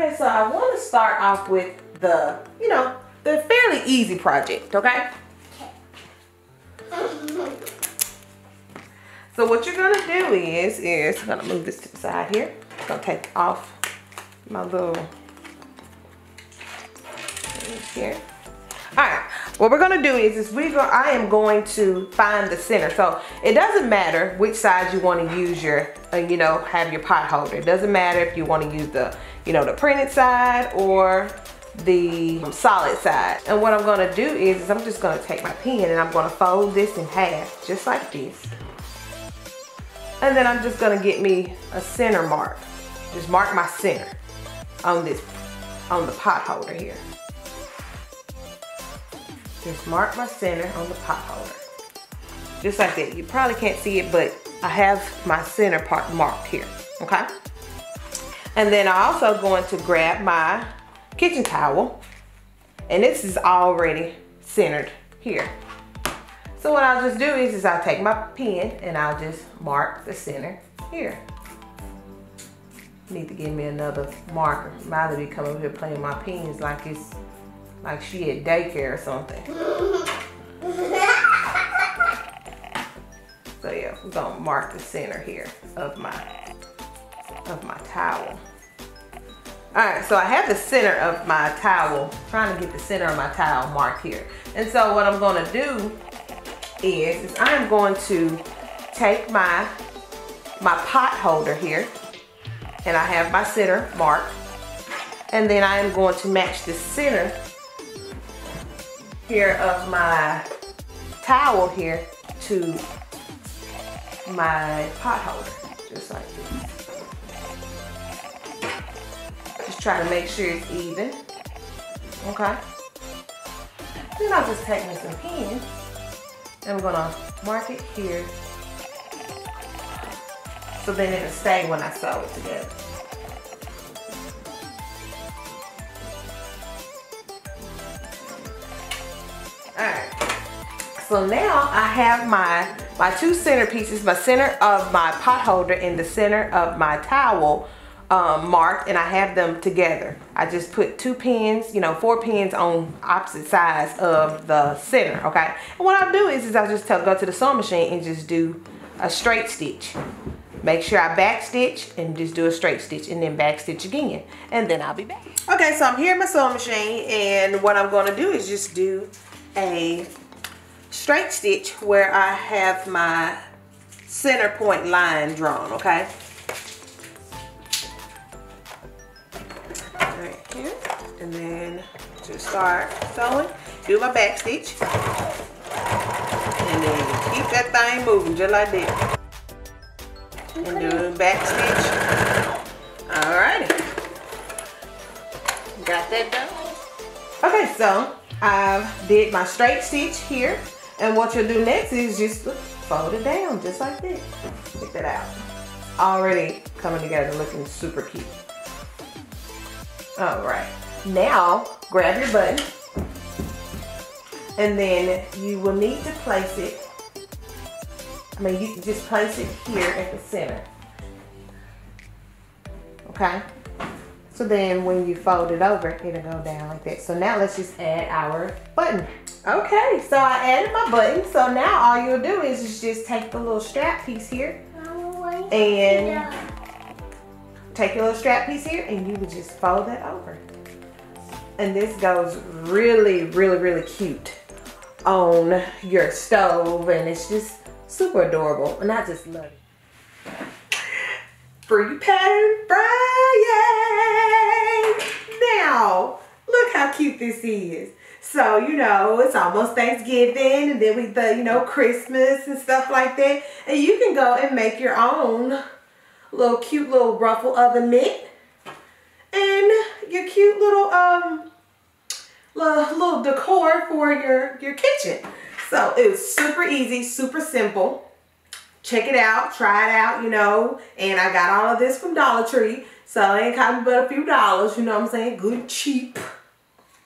Okay, so I want to start off with the, you know, the fairly easy project, okay? So what you're going to do is I'm going to move this to the side here. I'm going to take off my little things here. All right, what we're going to do I am going to find the center. So it doesn't matter which side you want to use your, you know, have your pot holder. It doesn't matter if you want to use the, you know, the printed side or the solid side. And what I'm going to do is I'm just going to take my pen and I'm going to fold this in half, just like this. And then I'm just going to get me a center mark. Just mark my center on this, on the pot holder here. Just mark my center on the pot holder. Just like that. You probably can't see it, but I have my center part marked here, okay? And then I'm also going to grab my kitchen towel, and this is already centered here. So what I'll just do is I'll take my pen and I'll just mark the center here. Need to give me another marker. Miley be coming over here playing my pens like it's like she at daycare or something. So yeah, we're gonna mark the center here of my towel. All right, so I have the center of my towel, trying to get the center of my towel marked here. And so what I'm gonna do is I'm going to take my pot holder here, and I have my center marked, and then I am going to match the center here of my towel here to my pot holder, just like this. Just try to make sure it's even, okay? Then I'll just take me some pins. I'm gonna mark it here so then it'll stay when I sew it together. All right, so now I have my two center pieces, my center of my pot holder and the center of my towel marked, and I have them together. I just put two pins, you know, 4 pins on opposite sides of the center, okay? And what I'll do is I'll just go to the sewing machine and just do a straight stitch. Make sure I back stitch and just do a straight stitch and then back stitch again, and then I'll be back. Okay, so I'm here in my sewing machine, and what I'm gonna do is just do a straight stitch where I have my center point line drawn, okay? Right here, and then just start sewing, do my back stitch, and then keep that thing moving just like that, and do a back stitch. Alrighty, got that done. Okay, so I did my straight stitch here, and what you'll do next is just fold it down just like this. Check that out, already coming together, looking super cute. All right, now grab your button, and then you will need to place it, you can just place it here at the center. Okay, so then when you fold it over, it'll go down like that. So now let's just add our button. Okay, so I added my button. So now all you'll do is just take the little strap piece here and take your little strap piece here, and you would just fold that over. And this goes really, really, really cute on your stove, and it's just super adorable, and I just love it. Free Pattern Friday! Now, look how cute this is. So, you know, it's almost Thanksgiving, and then you know, Christmas and stuff like that. And you can go and make your own little cute little ruffle oven mitt, and your cute little little decor for your kitchen. So it was super easy, super simple. Check it out, try it out, you know. And I got all of this from Dollar Tree, so it ain't cost me but a few dollars. You know what I'm saying? Good, cheap.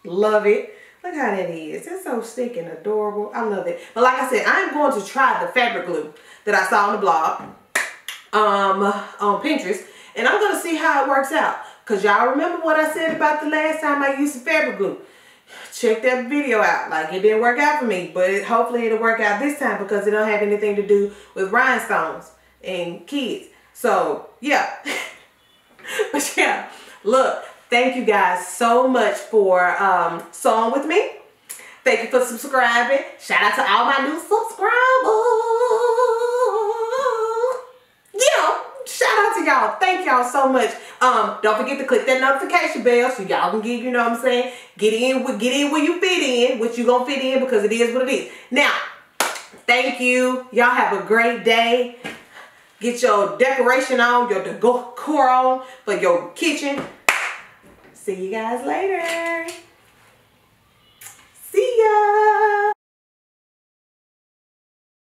Love it. Look how that is. It's so sleek and adorable. I love it. But like I said, I'm going to try the fabric glue that I saw on the blog on Pinterest, and I'm gonna see how it works out. Because y'all remember what I said about the last time I used the fabric glue. Check that video out. Like, it didn't work out for me, but hopefully it'll work out this time because it don't have anything to do with rhinestones and kids. So, yeah. But yeah, look, thank you guys so much for sewing with me. Thank you for subscribing. Shout out to all my new subscribers. Yeah, shout out to y'all. Thank y'all so much. Don't forget to click that notification bell so y'all can get, you know what I'm saying, get in where you fit in, which you gonna fit in because it is what it is. Now, thank you. Y'all have a great day. Get your decoration on, your decor on for your kitchen. See you guys later. See ya!